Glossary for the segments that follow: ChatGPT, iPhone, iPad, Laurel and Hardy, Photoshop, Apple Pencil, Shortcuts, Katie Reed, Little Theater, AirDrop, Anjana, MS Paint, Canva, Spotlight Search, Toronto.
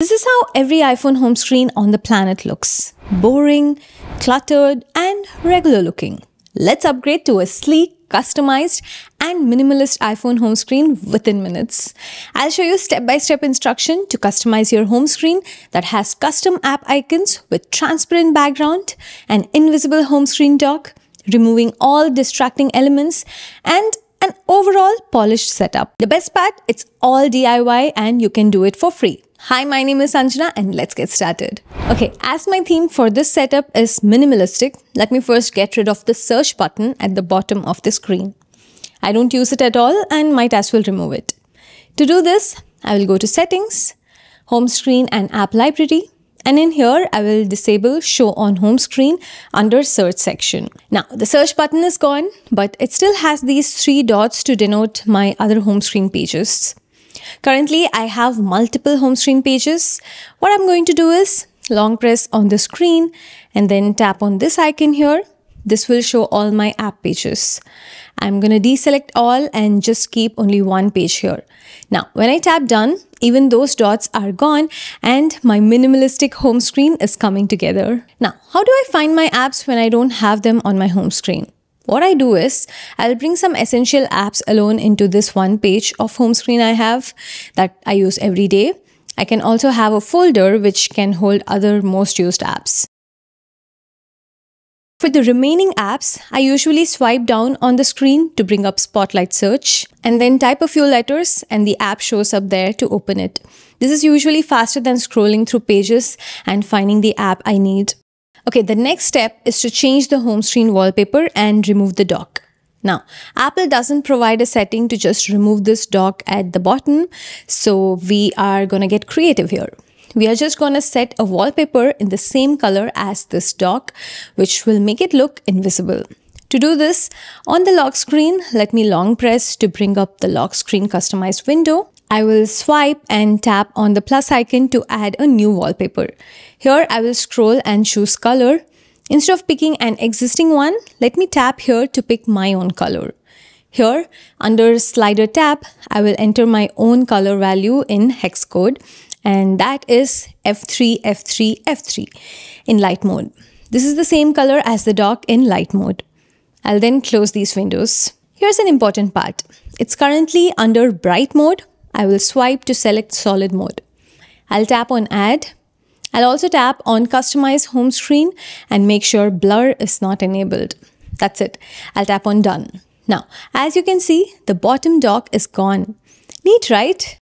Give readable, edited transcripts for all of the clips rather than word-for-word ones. This is how every iPhone home screen on the planet looks. Boring, cluttered, and regular looking. Let's upgrade to a sleek, customized and minimalist iPhone home screen within minutes. I'll show you step-by-step instruction to customize your home screen that has custom app icons with transparent background, an invisible home screen dock, removing all distracting elements, and an overall polished setup. The best part, it's all DIY and you can do it for free. Hi, my name is Anjana and let's get started. Okay, as my theme for this setup is minimalistic, let me first get rid of the search button at the bottom of the screen. I don't use it at all and might as well remove it. To do this, I will go to Settings, Home Screen and App Library, and in here I will disable Show on Home Screen under Search section. Now, the search button is gone, but it still has these three dots to denote my other home screen pages. Currently, I have multiple home screen pages. What I'm going to do is long press on the screen and then tap on this icon here. This will show all my app pages. I'm going to deselect all and just keep only one page here. Now, when I tap done, even those dots are gone and my minimalistic home screen is coming together. Now, how do I find my apps when I don't have them on my home screen? What I do is, I'll bring some essential apps alone into this one page of home screen I have that I use every day. I can also have a folder which can hold other most used apps. For the remaining apps, I usually swipe down on the screen to bring up Spotlight Search and then type a few letters and the app shows up there to open it. This is usually faster than scrolling through pages and finding the app I need. Okay, the next step is to change the home screen wallpaper and remove the dock. Now, Apple doesn't provide a setting to just remove this dock at the bottom, so we are gonna get creative here. We are just gonna set a wallpaper in the same color as this dock, which will make it look invisible. To do this, on the lock screen, let me long press to bring up the lock screen customized window. I will swipe and tap on the plus icon to add a new wallpaper. Here I will scroll and choose color. Instead of picking an existing one, let me tap here to pick my own color. Here, under slider tab, I will enter my own color value in hex code, and that is F3, F3, F3 in light mode. This is the same color as the dock in light mode. I'll then close these windows. Here's an important part. It's currently under bright mode. I will swipe to select solid mode. I'll tap on add. I'll also tap on customize home screen and make sure blur is not enabled. That's it. I'll tap on done. Now, as you can see, the bottom dock is gone. Neat, right?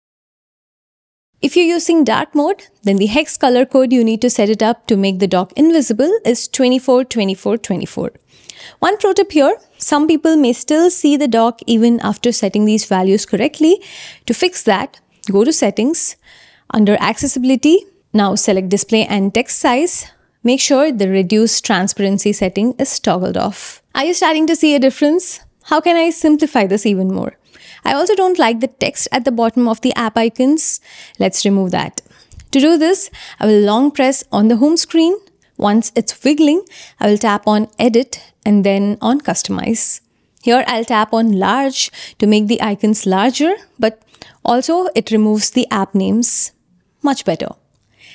If you're using dark mode, then the hex color code you need to set it up to make the dock invisible is 24, 24, 24. One pro tip here, some people may still see the dock even after setting these values correctly. To fix that, go to Settings, under Accessibility, now select Display and Text Size. Make sure the Reduce Transparency setting is toggled off. Are you starting to see a difference? How can I simplify this even more? I also don't like the text at the bottom of the app icons. Let's remove that. To do this, I will long press on the home screen. Once it's wiggling, I will tap on Edit and then on Customize. Here I'll tap on Large to make the icons larger, but also it removes the app names. Much better.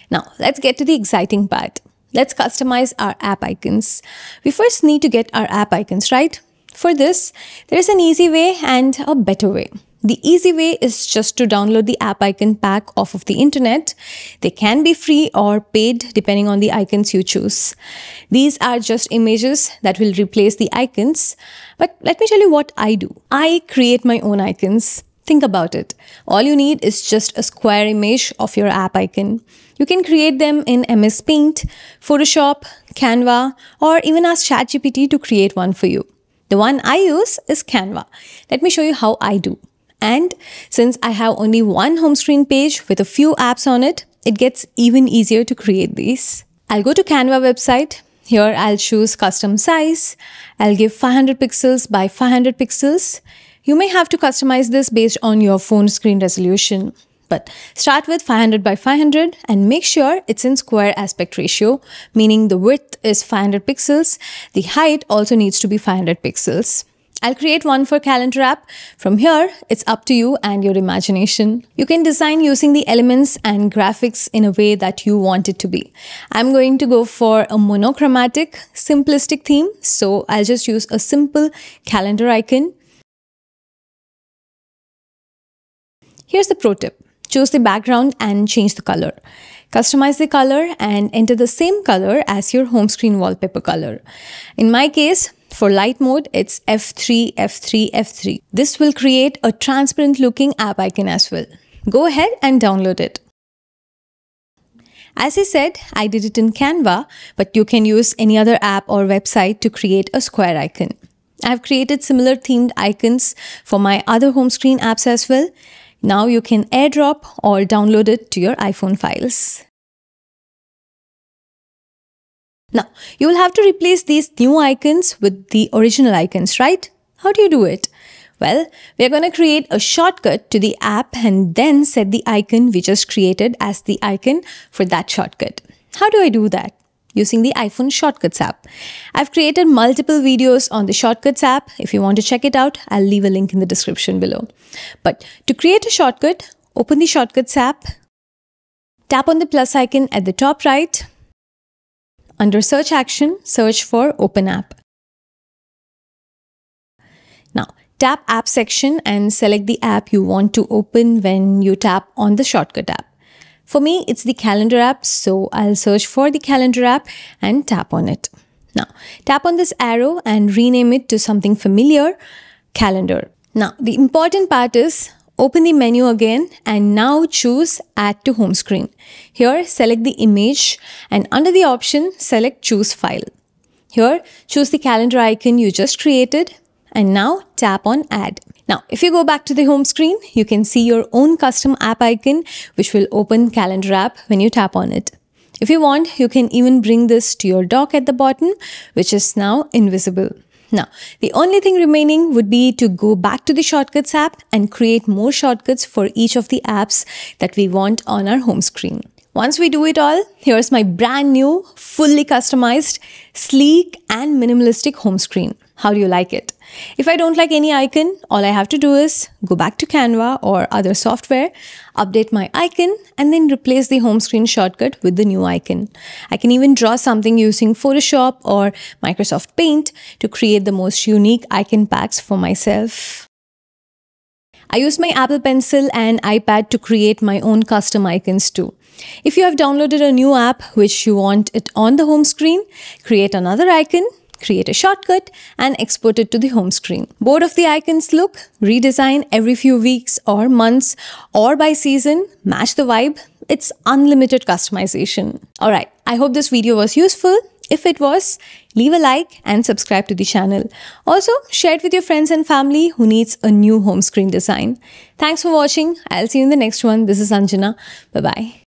Now, let's get to the exciting part. Let's customize our app icons. We first need to get our app icons, right? For this, there is an easy way and a better way. The easy way is just to download the app icon pack off of the internet. They can be free or paid depending on the icons you choose. These are just images that will replace the icons. But let me tell you what I do. I create my own icons. Think about it. All you need is just a square image of your app icon. You can create them in MS Paint, Photoshop, Canva, or even ask ChatGPT to create one for you. The one I use is Canva. Let me show you how I do. And since I have only one home screen page with a few apps on it, it gets even easier to create these. I'll go to Canva website. Here I'll choose custom size. I'll give 500 pixels by 500 pixels. You may have to customize this based on your phone screen resolution. But start with 500 by 500 and make sure it's in square aspect ratio, meaning the width is 500 pixels. The height also needs to be 500 pixels. I'll create one for calendar app. From here, it's up to you and your imagination. You can design using the elements and graphics in a way that you want it to be. I'm going to go for a monochromatic, simplistic theme. So I'll just use a simple calendar icon. Here's the pro tip. Choose the background and change the color. Customize the color and enter the same color as your home screen wallpaper color. In my case, for light mode, it's F3, F3, F3. This will create a transparent looking app icon as well. Go ahead and download it. As I said, I did it in Canva, but you can use any other app or website to create a square icon. I've created similar themed icons for my other home screen apps as well. Now you can airdrop or download it to your iPhone files. Now, you will have to replace these new icons with the original icons, right? How do you do it? Well, we're going to create a shortcut to the app and then set the icon we just created as the icon for that shortcut. How do I do that? Using the iPhone Shortcuts app. I've created multiple videos on the Shortcuts app. If you want to check it out, I'll leave a link in the description below. But to create a shortcut, open the Shortcuts app, tap on the plus icon at the top right. Under Search Action, search for Open App. Now, tap App section and select the app you want to open when you tap on the Shortcut app. For me, it's the Calendar app, so I'll search for the Calendar app and tap on it. Now, tap on this arrow and rename it to something familiar, Calendar. Now, the important part is, open the menu again and now choose Add to Home Screen. Here, select the image and under the option, select Choose File. Here, choose the calendar icon you just created and now tap on Add. Now, if you go back to the home screen, you can see your own custom app icon which will open Calendar app when you tap on it. If you want, you can even bring this to your dock at the bottom, which is now invisible. Now, the only thing remaining would be to go back to the Shortcuts app and create more shortcuts for each of the apps that we want on our home screen. Once we do it all, here's my brand new, fully customized, sleek and minimalistic home screen. How do you like it? If I don't like any icon, all I have to do is go back to Canva or other software, update my icon and then replace the home screen shortcut with the new icon. I can even draw something using Photoshop or Microsoft Paint to create the most unique icon packs for myself. I use my Apple Pencil and iPad to create my own custom icons too. If you have downloaded a new app which you want it on the home screen, create another icon, create a shortcut and export it to the home screen. Bored of the icons look? Redesign every few weeks or months or by season, match the vibe. It's unlimited customization. Alright, I hope this video was useful. If it was, leave a like and subscribe to the channel. Also, share it with your friends and family who needs a new home screen design. Thanks for watching. I'll see you in the next one. This is Anjana. Bye-bye.